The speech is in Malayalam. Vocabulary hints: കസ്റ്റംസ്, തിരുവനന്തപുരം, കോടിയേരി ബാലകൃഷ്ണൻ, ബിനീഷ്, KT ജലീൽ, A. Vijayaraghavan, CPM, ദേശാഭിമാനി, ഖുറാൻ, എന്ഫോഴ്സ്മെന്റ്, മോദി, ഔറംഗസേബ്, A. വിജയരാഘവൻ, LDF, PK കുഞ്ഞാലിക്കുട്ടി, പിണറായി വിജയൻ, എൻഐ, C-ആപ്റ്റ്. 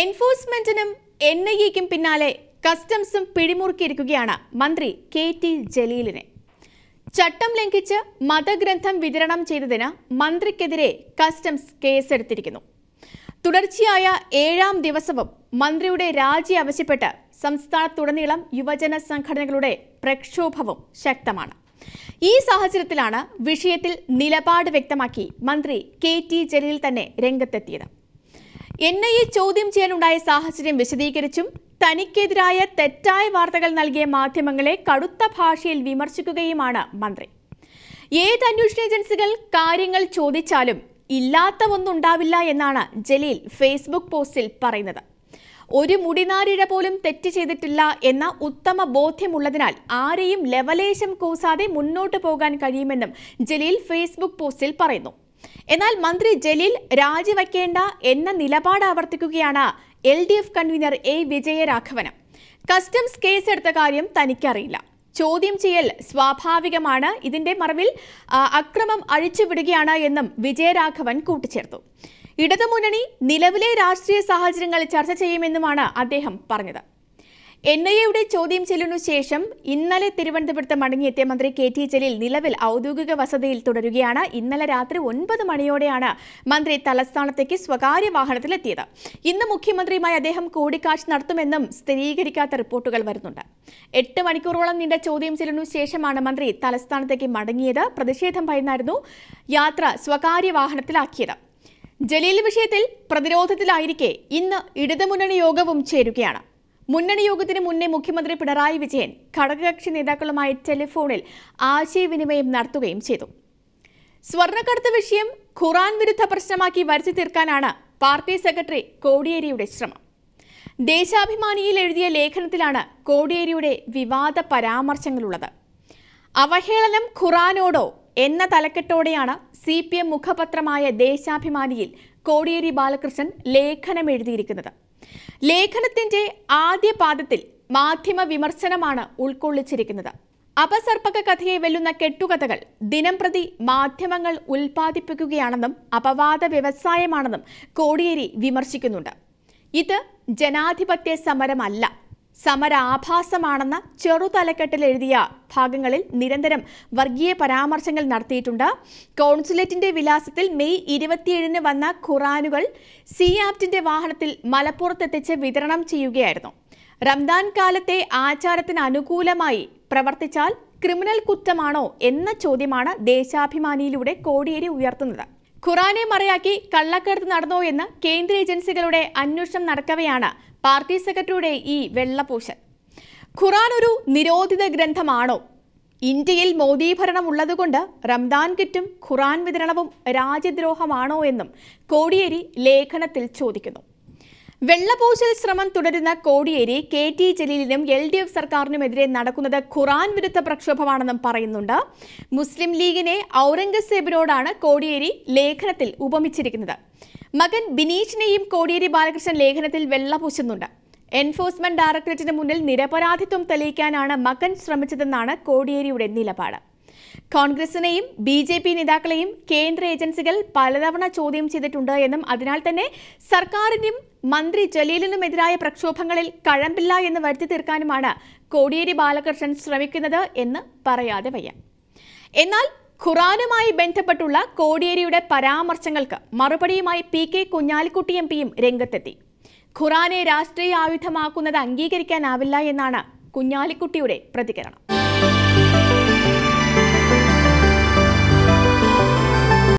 എൻഫോഴ്സ്മെന്റിനും എൻഐക്കും പിന്നാലെ കസ്റ്റംസും പിടിമുറുക്കിയിരിക്കുകയാണ് മന്ത്രി KT ജലീലിനെ. ചട്ടം ലംഘിച്ച് മതഗ്രന്ഥം വിതരണം ചെയ്തതിന് മന്ത്രിക്കെതിരെ കസ്റ്റംസ് കേസെടുത്തിരിക്കുന്നു. തുടർച്ചയായ 7ാം ദിവസവും മന്ത്രിയുടെ രാജി ആവശ്യപ്പെട്ട് സംസ്ഥാനത്തുടനീളം യുവജന സംഘടനകളുടെ പ്രക്ഷോഭവും ശക്തമാണ്. ഈ സാഹചര്യത്തിലാണ് വിഷയത്തിൽ നിലപാട് വ്യക്തമാക്കി മന്ത്രി KT ജലീൽ തന്നെ രംഗത്തെത്തിയത്. എൻഐയെ ചോദ്യം ചെയ്യാനുണ്ടായ സാഹചര്യം വിശദീകരിച്ചും തനിക്കെതിരായ തെറ്റായ വാർത്തകൾ നൽകിയ മാധ്യമങ്ങളെ കടുത്ത ഭാഷയിൽ വിമർശിക്കുകയുമാണ് മന്ത്രി. ഏത് അന്വേഷണ ഏജൻസികൾ കാര്യങ്ങൾ ചോദിച്ചാലും ഇല്ലാത്ത ഒന്നുണ്ടാവില്ല എന്നാണ് ജലീൽ ഫേസ്ബുക്ക് പോസ്റ്റിൽ പറയുന്നത്. ഒരു മുടിനാരിഴ പോലും തെറ്റ് ചെയ്തിട്ടില്ല എന്ന ഉത്തമ ബോധ്യമുള്ളതിനാൽ ആരെയും ലവലേശം കൂസാതെ മുന്നോട്ടു പോകാൻ കഴിയുമെന്നും ജലീൽ ഫേസ്ബുക്ക് പോസ്റ്റിൽ പറയുന്നു. എന്നാൽ മന്ത്രി ജലീൽ രാജിവയ്ക്കേണ്ട എന്ന നിലപാട് ആവർത്തിക്കുകയാണ് LDF കൺവീനർ A. വിജയരാഘവനും. കസ്റ്റംസ് കേസെടുത്ത കാര്യം തനിക്കറിയില്ല, ചോദ്യം ചെയ്യൽ സ്വാഭാവികമാണ്, ഇതിന്റെ മറവിൽ അക്രമം അഴിച്ചുവിടുകയാണ് എന്നും വിജയരാഘവൻ കൂട്ടിച്ചേർത്തു. ഇടതുമുന്നണി നിലവിലെ രാഷ്ട്രീയ സാഹചര്യങ്ങൾ ചർച്ച ചെയ്യുമെന്നുമാണ് അദ്ദേഹം പറഞ്ഞത്. എൻഐയുടെ ചോദ്യം ചെയ്യലിനു ശേഷം ഇന്നലെ തിരുവനന്തപുരത്ത് മടങ്ങിയെത്തിയ മന്ത്രി KT ജലീൽ നിലവിൽ ഔദ്യോഗിക വസതിയിൽ തുടരുകയാണ്. ഇന്നലെ രാത്രി 9 മണിയോടെയാണ് മന്ത്രി തലസ്ഥാനത്തേക്ക് സ്വകാര്യ വാഹനത്തിലെത്തിയത്. ഇന്ന് മുഖ്യമന്ത്രിയുമായി അദ്ദേഹം കൂടിക്കാഴ്ച നടത്തുമെന്നും സ്ഥിരീകരിക്കാത്ത റിപ്പോർട്ടുകൾ വരുന്നുണ്ട്. 8 മണിക്കൂറോളം നീണ്ട ചോദ്യം ചെയ്യലിനു ശേഷമാണ് മന്ത്രി തലസ്ഥാനത്തേക്ക് മടങ്ങിയത്. പ്രതിഷേധം ഭയന്നായിരുന്നു യാത്ര സ്വകാര്യ വാഹനത്തിലാക്കിയത്. ജലീൽ വിഷയത്തിൽ പ്രതിരോധത്തിലായിരിക്കെ ഇന്ന് ഇടതുമുന്നണി യോഗവും ചേരുകയാണ്. മുന്നണി യോഗത്തിന് മുന്നേ മുഖ്യമന്ത്രി പിണറായി വിജയൻ ഘടകകക്ഷി നേതാക്കളുമായി ടെലിഫോണിൽ ആശയവിനിമയം നടത്തുകയും ചെയ്തു. സ്വർണ്ണക്കടത്ത് വിഷയം ഖുറാൻ വിരുദ്ധ പ്രശ്നമാക്കി വരച്ചു തീർക്കാനാണ് പാർട്ടി സെക്രട്ടറി കോടിയേരിയുടെ ശ്രമം. ദേശാഭിമാനിയിൽ എഴുതിയ ലേഖനത്തിലാണ് കോടിയേരിയുടെ വിവാദ പരാമർശങ്ങളുള്ളത്. അവഹേളനം ഖുറാനോടോ എന്ന തലക്കെട്ടോടെയാണ് CPM മുഖപത്രമായ ദേശാഭിമാനിയിൽ കോടിയേരി ബാലകൃഷ്ണൻ ലേഖനം എഴുതിയിരിക്കുന്നത്. ലേഖനത്തിന്റെ ആദ്യ പാദത്തിൽ മാധ്യമ വിമർശനമാണ് ഉൾക്കൊള്ളിച്ചിരിക്കുന്നത്. അപസർപ്പക കഥയെ വെല്ലുന്ന കെട്ടുകഥകൾ ദിനം പ്രതി മാധ്യമങ്ങൾ ഉൽപ്പാദിപ്പിക്കുകയാണെന്നും അപവാദ വ്യവസായമാണെന്നും കോടിയേരി വിമർശിക്കുന്നുണ്ട്. ഇത് ജനാധിപത്യ സമരമല്ല, സമരാഭാസമാണെന്ന ചെറുതലക്കെട്ടിൽ എഴുതിയ ഭാഗങ്ങളിൽ നിരന്തരം വർഗീയ പരാമർശങ്ങൾ നടത്തിയിട്ടുണ്ട്. കോൺസുലേറ്റിന്റെ വിലാസത്തിൽ മെയ് 27-ന് വന്ന ഖുറാനുകൾ C-ആപ്റ്റിന്റെ വാഹനത്തിൽ മലപ്പുറത്തെത്തിച്ച് വിതരണം ചെയ്യുകയായിരുന്നു. റംദാൻ കാലത്തെ ആചാരത്തിന് അനുകൂലമായി പ്രവർത്തിച്ചാൽ ക്രിമിനൽ കുറ്റമാണോ എന്ന ചോദ്യമാണ് ദേശാഭിമാനിയിലൂടെ കോടിയേരി ഉയർത്തുന്നത്. ഖുറാനെ മറയാക്കി കള്ളക്കടത്ത് നടന്നോ എന്ന് കേന്ദ്ര ഏജൻസികളുടെ അന്വേഷണം നടക്കവെയാണ് പാർട്ടി സെക്രട്ടറിയുടെ ഈ വെള്ളപൂശൽ. ഖുറാൻ ഒരു നിരോധിത ഗ്രന്ഥമാണോ? ഇന്ത്യയിൽ മോദി ഭരണം ഉള്ളതുകൊണ്ട് റംദാൻ കിറ്റും ഖുറാൻ വിതരണവും രാജ്യദ്രോഹമാണോ എന്നും കോടിയേരി ലേഖനത്തിൽ ചോദിക്കുന്നു. വെള്ളപൂശൽ ശ്രമം തുടരുന്ന കോടിയേരി KT ജലീലിനും LDF സർക്കാരിനുമെതിരെ നടക്കുന്നത് ഖുറാൻ വിരുദ്ധ പ്രക്ഷോഭമാണെന്നും പറയുന്നുണ്ട്. മുസ്ലിം ലീഗിനെ ഔറംഗസേബിനോടാണ് കോടിയേരി ലേഖനത്തിൽ ഉപമിച്ചിരിക്കുന്നത്. മകൻ ബിനീഷിനെയും കോടിയേരി ബാലകൃഷ്ണൻ ലേഖനത്തിൽ വെള്ളപൂശുന്നുണ്ട്. എൻഫോഴ്സ്മെന്റ് ഡയറക്ടറേറ്റിന് മുന്നിൽ നിരപരാധിത്വം തെളിയിക്കാനാണ് മകൻ ശ്രമിച്ചതെന്നാണ് കോടിയേരിയുടെ നിലപാട്. കോൺഗ്രസിനെയും BJP നേതാക്കളെയും കേന്ദ്ര ഏജൻസികൾ പലതവണ ചോദ്യം ചെയ്തിട്ടുണ്ട് എന്നും അതിനാൽ തന്നെ സർക്കാരിനും മന്ത്രി ജലീലിനുമെതിരായ പ്രക്ഷോഭങ്ങളിൽ കഴമ്പില്ല എന്ന് വരുത്തി തീർക്കാനുമാണ് കോടിയേരി ബാലകൃഷ്ണൻ ശ്രമിക്കുന്നത് എന്ന് പറയാതെ വയ്യ. എന്നാൽ ഖുറാനുമായി ബന്ധപ്പെട്ടുള്ള കോടിയേരിയുടെ പരാമർശങ്ങൾക്ക് മറുപടിയുമായി PK കുഞ്ഞാലിക്കുട്ടി MPയും രംഗത്തെത്തി. ഖുറാനെ രാഷ്ട്രീയ ആയുധമാക്കുന്നത് അംഗീകരിക്കാനാവില്ല എന്നാണ് കുഞ്ഞാലിക്കുട്ടിയുടെ പ്രതികരണം.